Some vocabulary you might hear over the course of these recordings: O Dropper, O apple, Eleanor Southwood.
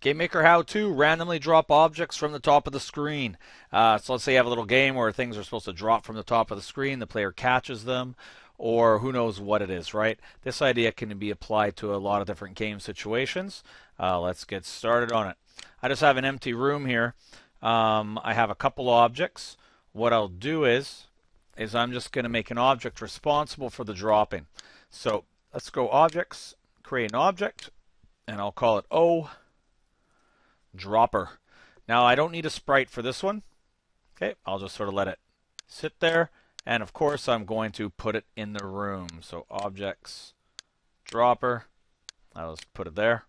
Game Maker How To, randomly drop objects from the top of the screen. So let's say you have a little game where things are supposed to drop from the top of the screen, the player catches them, or who knows what it is, right? This idea can be applied to a lot of different game situations. Let's get started on it. I just have an empty room here. I have a couple objects. What I'll do is I'm just going to make an object responsible for the dropping. So let's go objects, create an object, and I'll call it O Dropper. Now I don't need a sprite for this one. Okay, I'll just sort of let it sit there, and of course I'm going to put it in the room. So objects dropper, I'll just put it there.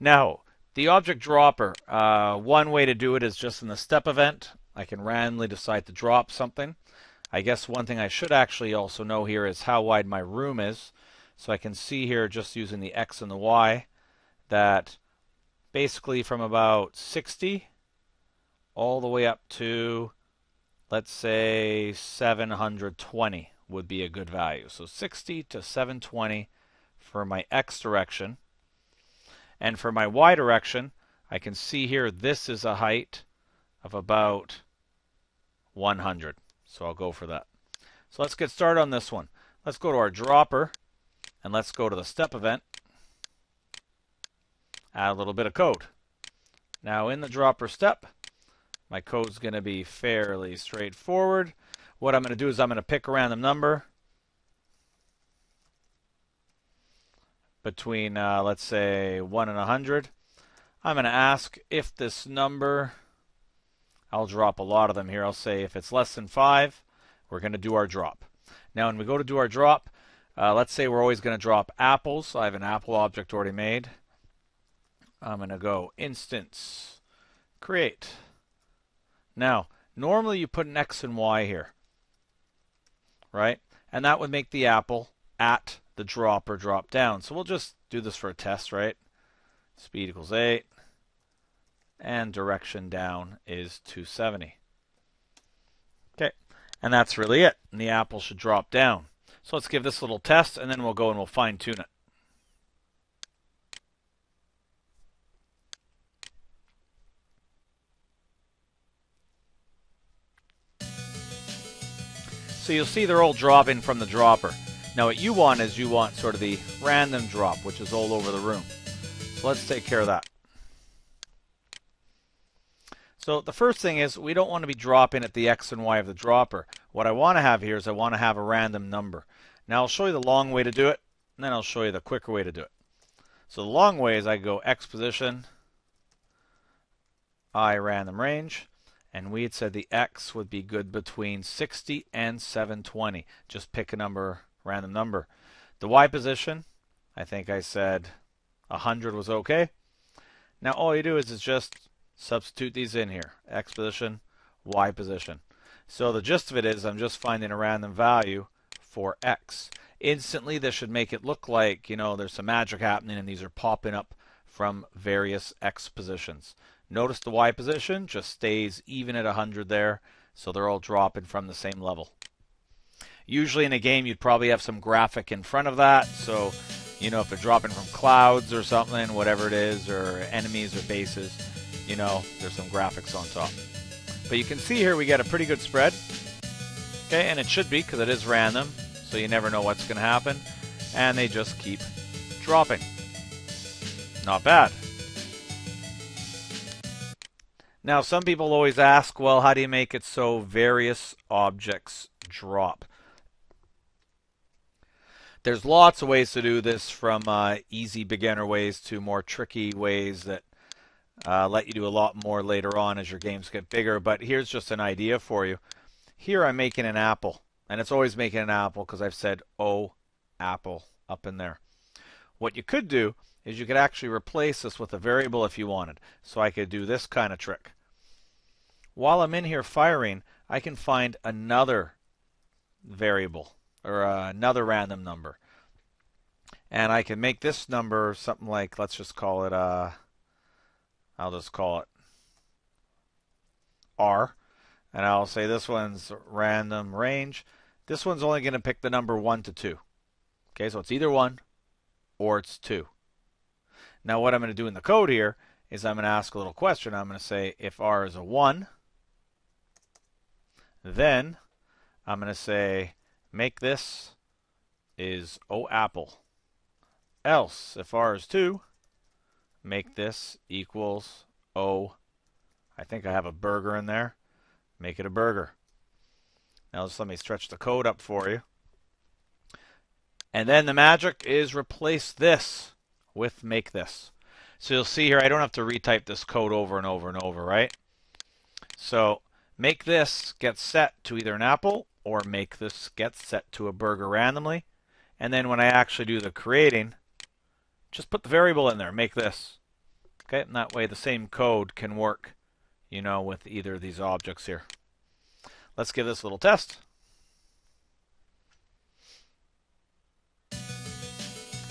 Now the object dropper, one way to do it is just in the step event. I can randomly decide to drop something. I guess one thing I should actually also know here is how wide my room is. So I can see here, just using the X and the Y, that basically from about 60 all the way up to, let's say, 720 would be a good value. So 60 to 720 for my X direction. And for my Y direction, I can see here this is a height of about 100. So I'll go for that. So let's get started on this one. Let's go to our dropper, and let's go to the step event. Add a little bit of code. Now in the dropper step, my code's going to be fairly straightforward. What I'm going to do is I'm going to pick a random number between, let's say, 1 and 100. I'm going to ask if this number, I'll drop a lot of them here. I'll say if it's less than 5, we're going to do our drop. Now when we go to do our drop, let's say we're always going to drop apples. So I have an apple object already made. I'm going to go instance, create. Now, normally you put an X and Y here, right? And that would make the apple at the dropper drop down. So we'll just do this for a test, right? Speed equals 8, and direction down is 270. Okay, and that's really it. And the apple should drop down. So let's give this a little test, and then we'll go and we'll fine-tune it. So you'll see they're all dropping from the dropper. Now what you want is you want sort of the random drop, which is all over the room. So let's take care of that. So the first thing is we don't want to be dropping at the X and Y of the dropper. What I want to have here is I want to have a random number. Now I'll show you the long way to do it, and then I'll show you the quicker way to do it. So the long way is I go X position, I random range. And we had said the X would be good between 60 and 720. Just pick a number, random number. The Y position, I think I said 100 was okay. Now all you do is just substitute these in here. X position, Y position. So the gist of it is I'm just finding a random value for X. Instantly this should make it look like, you know, there's some magic happening and these are popping up from various X positions. Notice the Y position just stays even at 100 there, so they're all dropping from the same level. Usually in a game you'd probably have some graphic in front of that, so you know if they're dropping from clouds or something, whatever it is, or enemies or bases, you know, there's some graphics on top. But you can see here we get a pretty good spread. Okay, and it should be, because it is random, so you never know what's going to happen, and they just keep dropping. Not bad. Now, some people always ask, well, how do you make it so various objects drop? There's lots of ways to do this, from easy beginner ways to more tricky ways that let you do a lot more later on as your games get bigger. But here's just an idea for you. Here I'm making an apple, and it's always making an apple because I've said O apple up in there. What you could do is you could actually replace this with a variable if you wanted. So I could do this kind of trick. While I'm in here firing, I can find another variable or another random number. And I can make this number something like, let's just call it, I'll just call it R. And I'll say this one's random range. This one's only going to pick the number 1 to 2. Okay, so it's either 1 or it's 2. Now what I'm going to do in the code here is I'm going to ask a little question. I'm going to say if R is a 1, then I'm going to say make this is O apple. Else, if R is 2, make this equals O. I think I have a burger in there. Make it a burger. Now just let me stretch the code up for you. And then the magic is replace this with make this. So you'll see here, I don't have to retype this code over and over and over, right? So make this get set to either an apple or make this get set to a burger randomly. And then when I actually do the creating, just put the variable in there, make this. Okay, and that way the same code can work, you know, with either of these objects here. Let's give this a little test.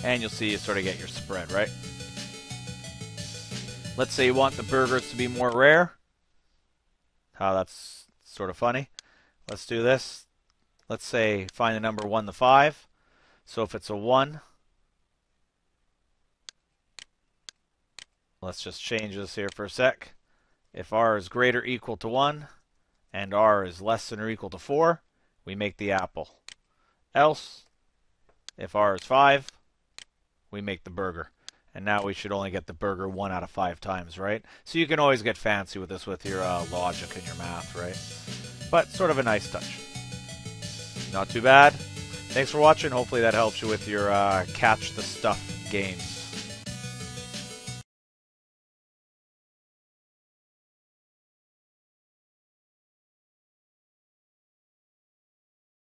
And you'll see you sort of get your spread, right? Let's say you want the burgers to be more rare. Oh, that's sort of funny. Let's do this. Let's say find the number 1 to 5. So if it's a 1, let's just change this here for a sec. If R is greater or equal to 1 and R is less than or equal to 4, we make the apple. Else, if R is 5, we make the burger. And now we should only get the burger 1 out of 5 times, right? So you can always get fancy with this with your logic and your math, right? But sort of a nice touch. Not too bad. Thanks for watching. Hopefully that helps you with your catch the stuff games.